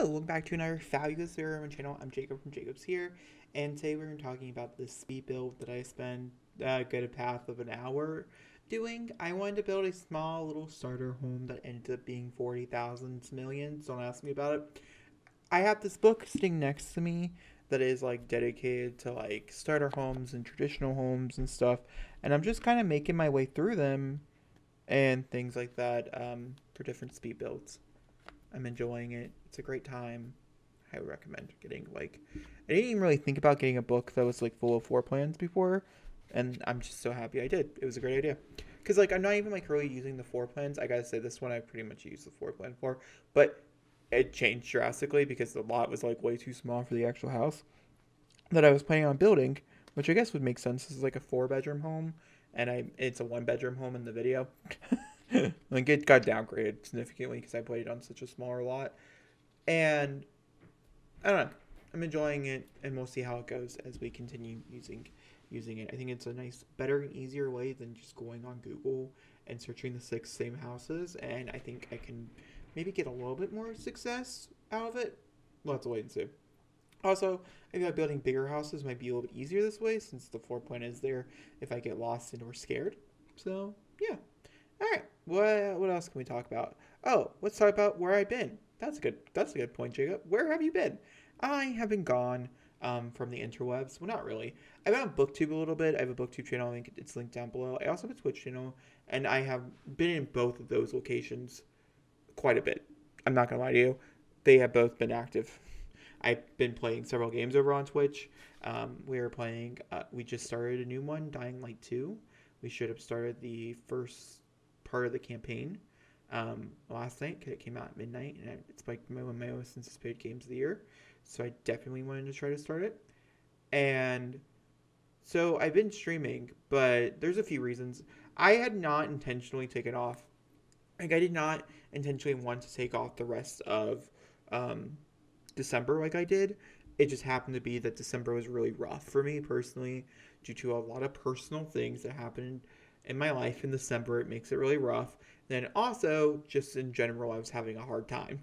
Hello, welcome back to another fabulous video on my channel. I'm Jacob from Jacob's Here, and today we're talking about this speed build that I spent a good half of an hour doing. I wanted to build a small little starter home that ended up being 40,000 million, so don't ask me about it. I have this book sitting next to me that is like dedicated to like starter homes and traditional homes and stuff, and I'm just kind of making my way through them and things like that for different speed builds. I'm enjoying it. It's a great time. I would recommend getting, like, I didn't even really think about getting a book that was like full of floor plans before, and I'm just so happy I did. It was a great idea because, like, I'm not even like really using the floor plans. I gotta say, this one I pretty much used the floor plan for, but it changed drastically because the lot was like way too small for the actual house that I was planning on building, which I guess would make sense. This is like a 4-bedroom home, and it's a 1-bedroom home in the video. Like, it got downgraded significantly because I played on such a smaller lot, and I don't know, I'm enjoying it, and we'll see how it goes as we continue using it. I think it's a nice, better and easier way than just going on Google and searching the 6 same houses, and I think I can maybe get a little bit more success out of it. We'll have to wait and see. Also, I thought building bigger houses might be a little bit easier this way since the floor plan is there if I get lost and or scared. So yeah. All right, what else can we talk about? Oh, let's talk about where I've been. That's a good point, Jacob. Where have you been? I have been gone from the interwebs. Well, not really. I've been on BookTube a little bit. I have a BookTube channel. I think it's linked down below. I also have a Twitch channel, and I have been in both of those locations quite a bit. I'm not going to lie to you. They have both been active. I've been playing several games over on Twitch. We just started a new one, Dying Light 2. We should have started the first part of the campaign last night because it came out at midnight, and it's like one of my most anticipated games of the year, so I definitely wanted to try to start it. And so I've been streaming, but there's a few reasons. I had not intentionally taken off. Like, I did not intentionally want to take off the rest of December like I did. It just happened to be that December was really rough for me personally due to a lot of personal things that happened in my life in December. It makes it really rough. Then also, just in general, I was having a hard time.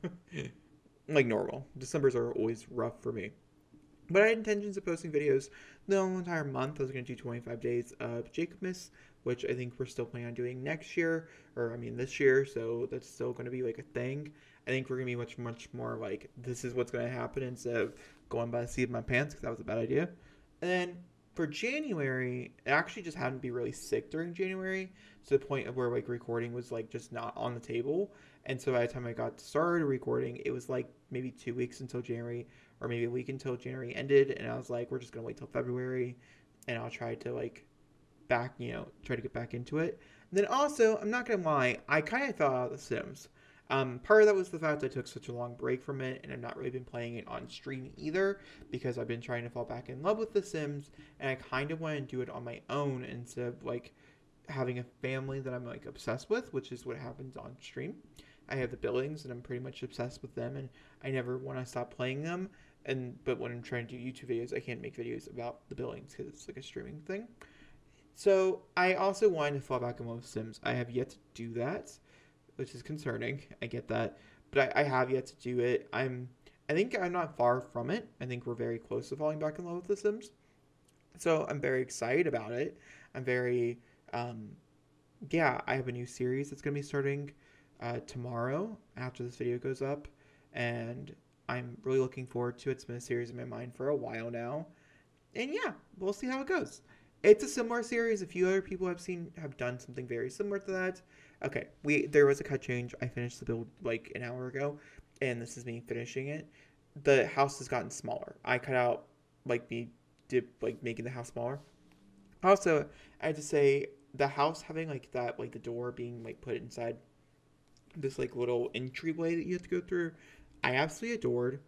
Like normal. Decembers are always rough for me. But I had intentions of posting videos the whole entire month. I was going to do 25 days of Jacobmas, which I think we're still planning on doing next year. Or, I mean, this year. So that's still going to be like a thing. I think we're going to be much more like, this is what's going to happen instead of going by the seat of my pants, because that was a bad idea. And then for January, I actually just happened to be really sick during January to the point of where, like, recording was, like, just not on the table. And so by the time I got started recording, it was, like, maybe 2 weeks until January, or maybe a week until January ended. And I was like, we're just going to wait till February, and I'll try to, like, try to get back into it. And then also, I'm not going to lie, I kind of thought out The Sims. Part of that was the fact that I took such a long break from it, and I've not really been playing it on stream either because I've been trying to fall back in love with The Sims, and I kind of want to do it on my own instead of, like, having a family that I'm, like, obsessed with, which is what happens on stream. I have the buildings, and I'm pretty much obsessed with them, and I never want to stop playing them, but when I'm trying to do YouTube videos, I can't make videos about the buildings because it's, like, a streaming thing. So I also wanted to fall back in love with Sims. I have yet to do that, which is concerning. I get that. But I have yet to do it. I think I'm not far from it. I think we're very close to falling back in love with The Sims. So I'm very excited about it. I'm very, yeah, I have a new series that's going to be starting tomorrow after this video goes up. And I'm really looking forward to it. It's been a series in my mind for a while now. And yeah, we'll see how it goes. It's a similar series. A few other people have done something very similar to that. Okay, there was a cut change. I finished the build like an hour ago, and this is me finishing it. The house has gotten smaller. I cut out making the house smaller. Also, I have to say, the house having like that, like the door being like put inside this like little entryway that you have to go through, I absolutely adored.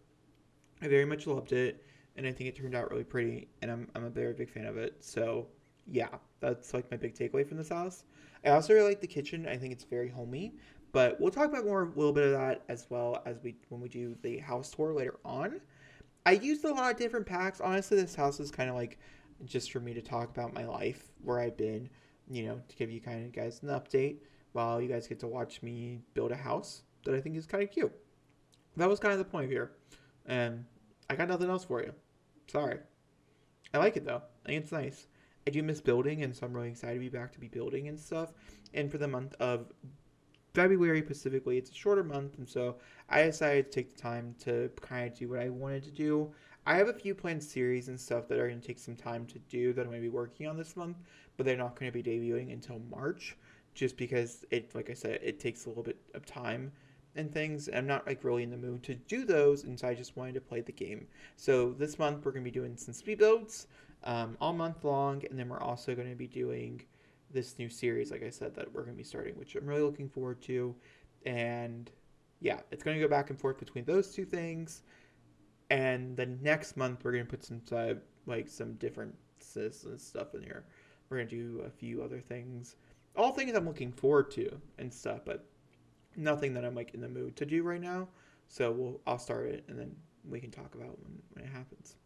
I very much loved it, and I think it turned out really pretty, and I'm a very big fan of it. So yeah, that's like my big takeaway from this house. I also really like the kitchen. I think it's very homey, but we'll talk about a little bit of that as well as when we do the house tour later on. I used a lot of different packs. Honestly, this house is kind of like just for me to talk about my life, where I've been, you know, to give you kind of guys an update while you guys get to watch me build a house that I think is kind of cute. that was kind of the point here. And I got nothing else for you. Sorry. I like it though. I think it's nice. I do miss building, and so I'm really excited to be back to be building and stuff. And for the month of February specifically, it's a shorter month, and so I decided to take the time to kind of do what I wanted to do. I have a few planned series and stuff that are going to take some time to do that I'm going to be working on this month, but they're not going to be debuting until March, just because it, like I said, it takes a little bit of time and things. I'm not like really in the mood to do those, and so I just wanted to play the game. So this month we're going to be doing some speed builds all month long, and then we're also going to be doing this new series, like I said, that we're going to be starting, which I'm really looking forward to. And yeah, it's going to go back and forth between those two things. And the next month we're going to put some like some differences and stuff in here. We're going to do a few other things, all things I'm looking forward to and stuff, but nothing that I'm like in the mood to do right now. So I'll start it, and then we can talk about when it happens.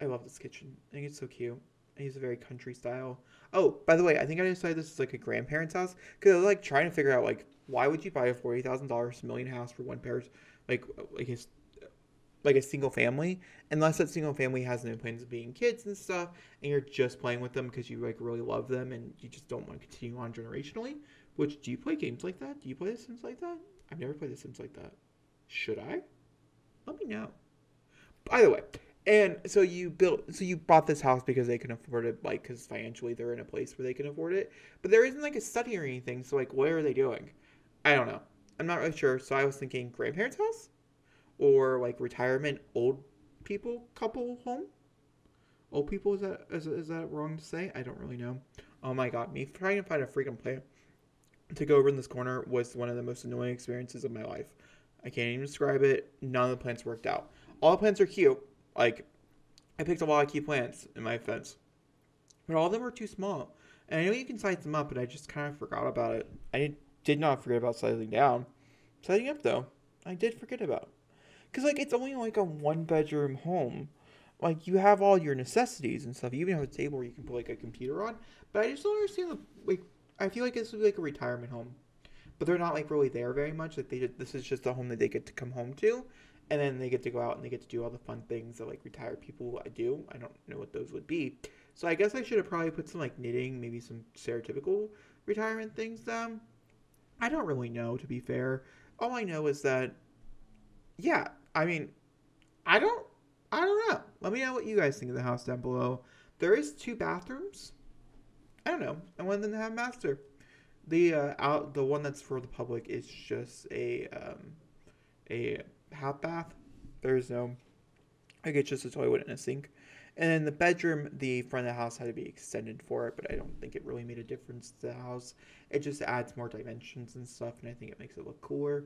I love this kitchen. I think it's so cute. I use a very country style. Oh, by the way, I think I decided this is like a grandparent's house, because I was like trying to figure out like, why would you buy a $40,000 million house for one person, like a single family, unless that single family has no plans of being kids and stuff, and you're just playing with them because you like really love them and you just don't want to continue on generationally. Which, do you play games like that? Do you play The Sims like that? I've never played The Sims like that. Should I? Let me know. By the way, and so you bought this house because they can afford it, like, because financially they're in a place where they can afford it. But there isn't like a study or anything, so like, what are they doing? I don't know. I'm not really sure. So I was thinking grandparents' house, or like retirement old people couple home. Old people, is that wrong to say? I don't really know. Oh my god, me trying to find a freaking place to go over in this corner was one of the most annoying experiences of my life. I can't even describe it. None of the plants worked out. All the plants are cute. Like, I picked a lot of key plants in my fence, but all of them were too small. And I know you can size them up, but I just kind of forgot about it. I did not forget about sizing down. Sizing up, though, I did forget about. Because, like, it's only, like, a one-bedroom home. Like, you have all your necessities and stuff. You even have a table where you can put, like, a computer on. But I just don't understand the, like, I feel like this would be, like, a retirement home. But they're not, like, really there very much. Like, this is just a home that they get to come home to. And then they get to go out and they get to do all the fun things that, like, retired people do. I don't know what those would be. So I guess I should have probably put some, like, knitting, maybe some stereotypical retirement things down. I don't really know, to be fair. All I know is that, yeah, I mean, I don't know. Let me know what you guys think of the house down below. There is 2 bathrooms. I don't know. I want them to have a master. The one that's for the public is just a half bath. There's no, like, it's just a toilet and a sink. And then the bedroom, the front of the house had to be extended for it, but I don't think it really made a difference to the house. It just adds more dimensions and stuff, and I think it makes it look cooler.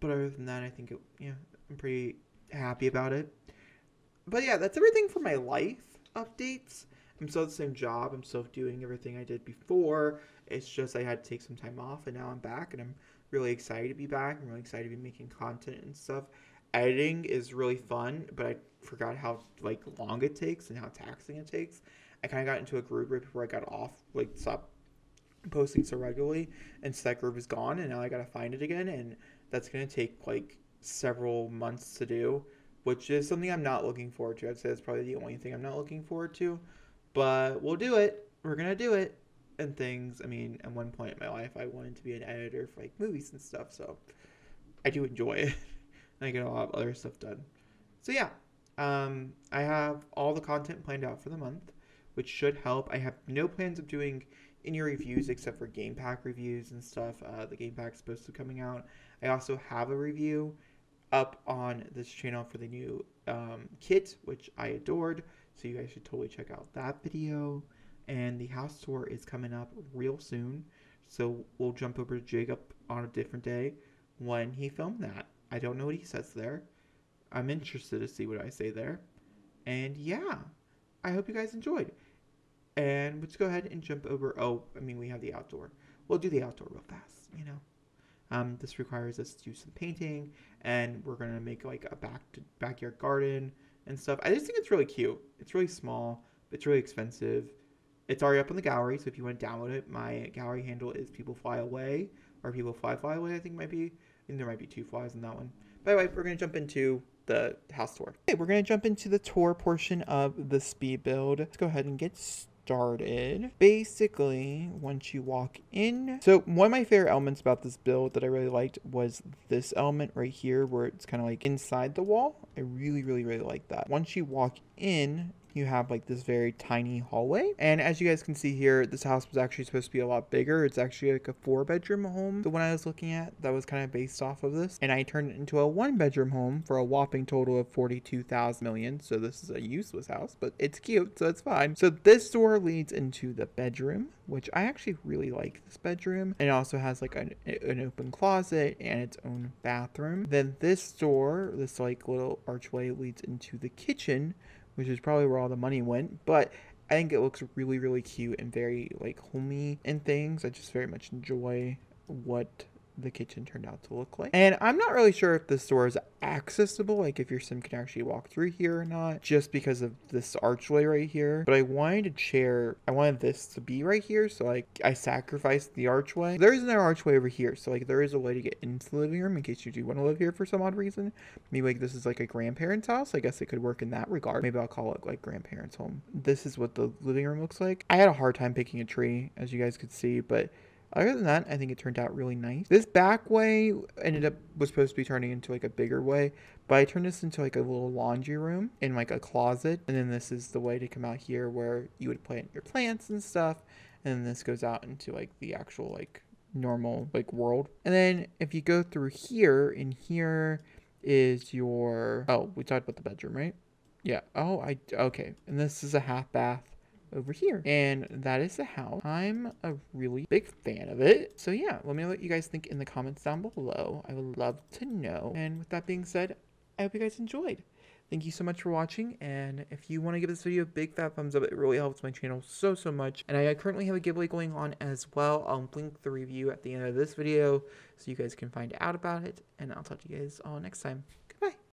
But other than that, I think it, yeah, I'm pretty happy about it. But yeah, that's everything for my life updates. I'm still at the same job. I'm still doing everything I did before. It's just I had to take some time off, and now I'm back, and I'm really excited to be back. I'm really excited to be making content and stuff. Editing is really fun, but I forgot how, like, long it takes and how taxing it takes. I kind of got into a groove right before I got off, like, stopped posting so regularly, and so that groove is gone, and now I got to find it again, and that's going to take, like, several months to do, which is something I'm not looking forward to. I'd say that's probably the only thing I'm not looking forward to, but we'll do it. We're going to do it and things. I mean, at one point in my life, I wanted to be an editor for, like, movies and stuff, so I do enjoy it, and I get a lot of other stuff done. So, yeah, I have all the content planned out for the month, which should help. I have no plans of doing any reviews except for game pack reviews and stuff. The game pack's supposed to be coming out. I also have a review up on this channel for the new kit, which I adored, so you guys should totally check out that video. And the house tour is coming up real soon, so we'll jump over to Jacob on a different day when he filmed that. I don't know what he says there. I'm interested to see what I say there. And yeah, I hope you guys enjoyed. And let's go ahead and jump over. Oh, I mean, we have the outdoor. We'll do the outdoor real fast, you know. This requires us to do some painting, and we're going to make, like, a backyard garden and stuff. I just think it's really cute. It's really small. It's really expensive. It's already up on the gallery, so if you want to download it, my gallery handle is PeopleFlyAway, or PeopleFlyFlyAway, I think it might be. I think there might be 2 flies in that one. By the way, we're going to jump into the house tour. Okay, we're going to jump into the tour portion of the speed build. Let's go ahead and get started. Basically, once you walk in, so one of my favorite elements about this build that I really liked was this element right here where it's kind of like inside the wall. I really like that. Once you walk in, you have like this very tiny hallway, and as you guys can see here, this house was actually supposed to be a lot bigger. It's actually like a 4-bedroom home, the one I was looking at, that was kind of based off of this, and I turned it into a 1-bedroom home for a whopping total of 42,000,000. So this is a useless house, but it's cute, so it's fine. So this door leads into the bedroom, which I actually really like this bedroom, and it also has like an open closet and its own bathroom. Then this door, this like little archway, leads into the kitchen, which is probably where all the money went, but I think it looks really cute and very like homey and things. I just very much enjoy what the kitchen turned out to look like. And I'm not really sure if this door is accessible, like if your sim can actually walk through here or not, just because of this archway right here. But I wanted a chair, I wanted this to be right here, so like I sacrificed the archway. There is another archway over here, so like there is a way to get into the living room in case you do want to live here for some odd reason. Maybe like this is like a grandparent's house, I guess it could work in that regard. Maybe I'll call it like grandparents' home. This is what the living room looks like. I had a hard time picking a tree, as you guys could see, but other than that, I think it turned out really nice. This back way was supposed to be turning into like a bigger way, but I turned this into like a little laundry room and like a closet. And then this is the way to come out here where you would plant your plants and stuff. And then this goes out into like the actual like normal like world. And then if you go through here, in here is your, oh, we talked about the bedroom, right? Yeah. Oh, okay. And this is a half bath over here, and that is the house. I'm a really big fan of it, so yeah, let me know what you guys think in the comments down below. I would love to know. And with that being said, I hope you guys enjoyed. Thank you so much for watching, and if you want to give this video a big fat thumbs up, it really helps my channel so much. And I currently have a giveaway going on as well. I'll link the review at the end of this video so you guys can find out about it, and I'll talk to you guys all next time. Goodbye.